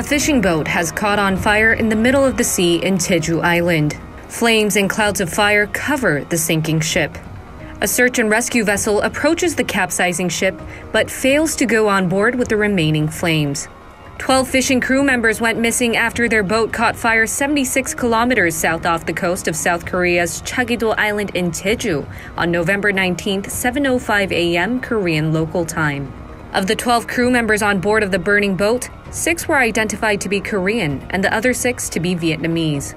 A fishing boat has caught on fire in the middle of the sea in Jeju Island. Flames and clouds of fire cover the sinking ship. A search and rescue vessel approaches the capsizing ship but fails to go on board with the remaining flames. 12 fishing crew members went missing after their boat caught fire 76 kilometers south off the coast of South Korea's Chagwido Island in Jeju on November 19, 7:05 a.m. Korean local time. Of the 12 crew members on board of the burning boat, 6 were identified to be Korean and the other 6 to be Vietnamese.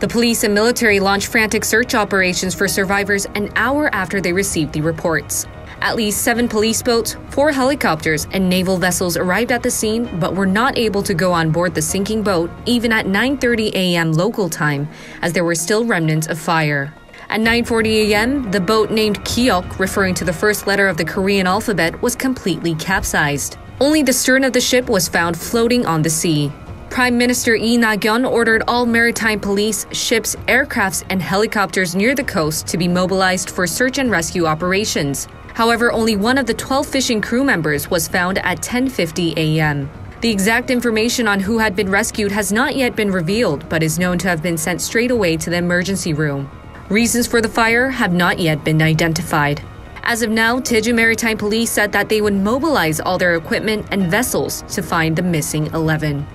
The police and military launched frantic search operations for survivors an hour after they received the reports. At least 7 police boats, 4 helicopters, and naval vessels arrived at the scene but were not able to go on board the sinking boat even at 9:30 a.m. local time, as there were still remnants of fire. At 9:40 a.m., the boat named Kyok, referring to the first letter of the Korean alphabet, was completely capsized. Only the stern of the ship was found floating on the sea. Prime Minister Lee Na-gyon ordered all maritime police, ships, aircrafts, and helicopters near the coast to be mobilized for search and rescue operations. However, only one of the 12 fishing crew members was found at 10:50 a.m. The exact information on who had been rescued has not yet been revealed, but is known to have been sent straight away to the emergency room. Reasons for the fire have not yet been identified. As of now, Jeju Maritime Police said that they would mobilize all their equipment and vessels to find the missing 11.